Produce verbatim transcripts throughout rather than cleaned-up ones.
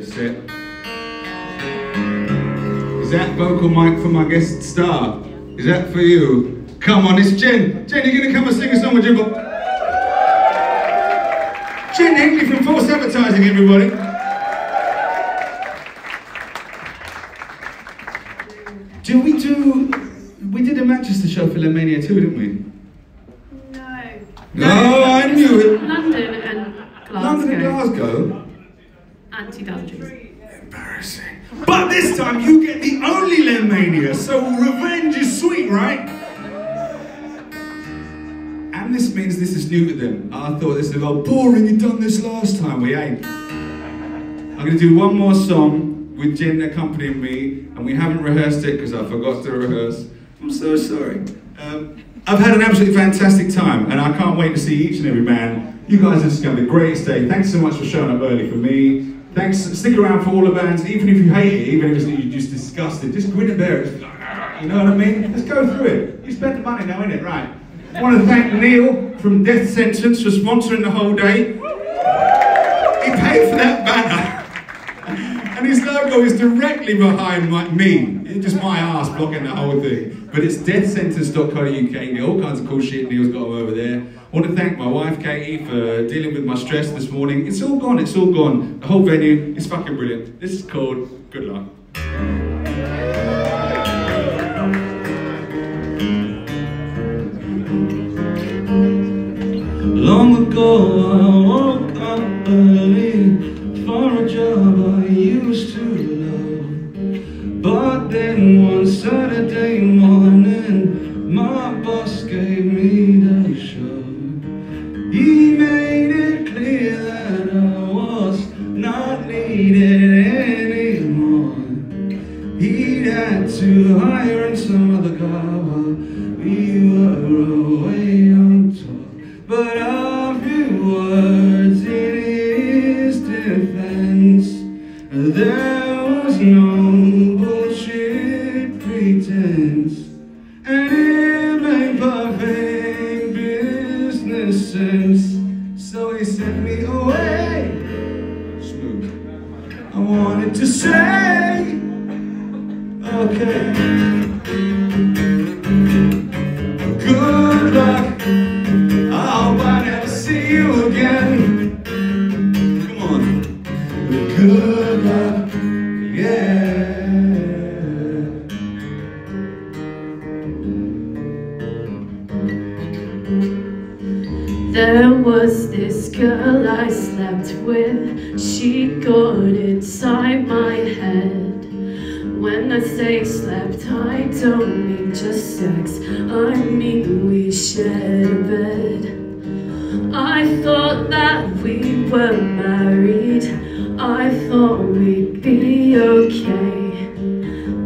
Set. Is that vocal mic for my guest star? Is that for you? Come on, it's Jen. Jen, you're gonna come and sing a song with Jimbo. Jen Hingley from Force Advertising, everybody. Do we do? We did a Manchester show for Lenmania too, didn't we? No. No, I knew it. London and Glasgow. London and Glasgow. And two thousand three. Embarrassing. But this time you get the only Lenmania, so revenge is sweet, right? And this means this is new to them. I thought this was all boring, you've done this last time. We ain't. I'm going to do one more song with Jen accompanying me, and we haven't rehearsed it because I forgot to rehearse. I'm so sorry. Um, I've had an absolutely fantastic time, and I can't wait to see each and every man. You guys, this is going to be the greatest day. Thanks so much for showing up early for me. Thanks, stick around for all the bands, even if you hate it, even if it's you just disgusted, just go in and bear it. You know what I mean? Let's go through it. You spent the money now, innit? Right. I want to thank Neil from Death Sentence for sponsoring the whole day. He paid for that banner, and his logo is directly behind my, me. It's just my ass blocking that whole thing. But it's death centres dot co dot U K. All kinds of cool shit Neil's got them over there. I want to thank my wife Katie for dealing with my stress this morning. It's all gone, it's all gone. The whole venue is fucking brilliant. This is called Good Luck. Long ago I woke up early for a job I used to love. But then one Saturday morning my boss gave me the show. He made it clear that I was not needed anymore. He'd had to hire in some other guy while we were away on tour. But afterwards, in his defense, there was no bullshit pretense, and it made perfect sense. So he sent me away. Smooth. I wanted to say, okay, good luck, I hope I never see you again. Come on. Good luck, yeah. There was this girl I slept with, she got inside my head. When I say slept, I don't mean just sex, I mean we shared a bed. I thought that we were married, I thought we'd be okay.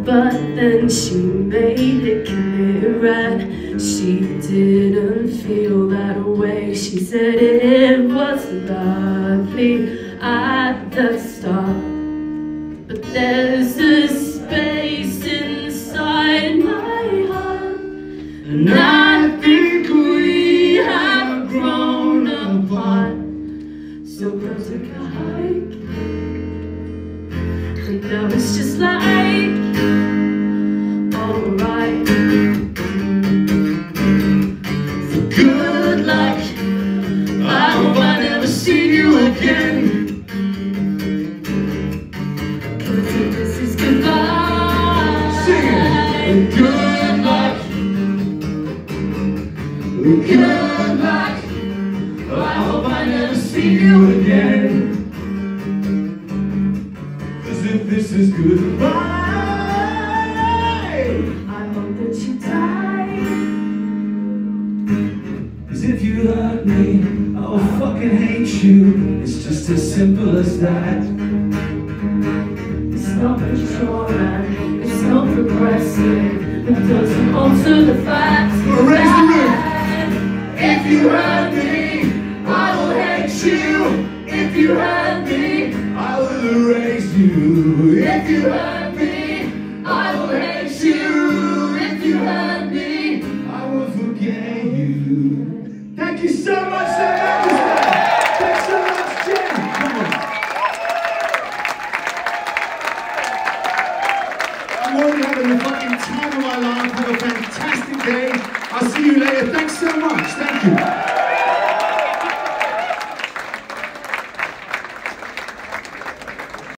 But then she made it clear that she didn't feel that way. She said it was lovely at the start, but there's a space inside my heart, and I think we have grown apart. So go take a hike, and now it's just like, alright. Good luck, good luck, I hope I never see you again. Cause if this is goodbye, I hope that you die. Cause if you hurt me, I'll fucking hate you. It's just as simple as that. It's not control, man. It's not progressive. It doesn't alter the facts. Well, raise the roof. If you hurt me, I will hate you. If you hurt me, I will erase you. If you hurt me, I will hate you. If you hurt me, I will forget you. Thank you so much, Sir Magister. Thanks so much, Jen. Come on. hope you're having the fucking time of my life. Have a fantastic day. I'll see you later. Thanks so much. Thank you.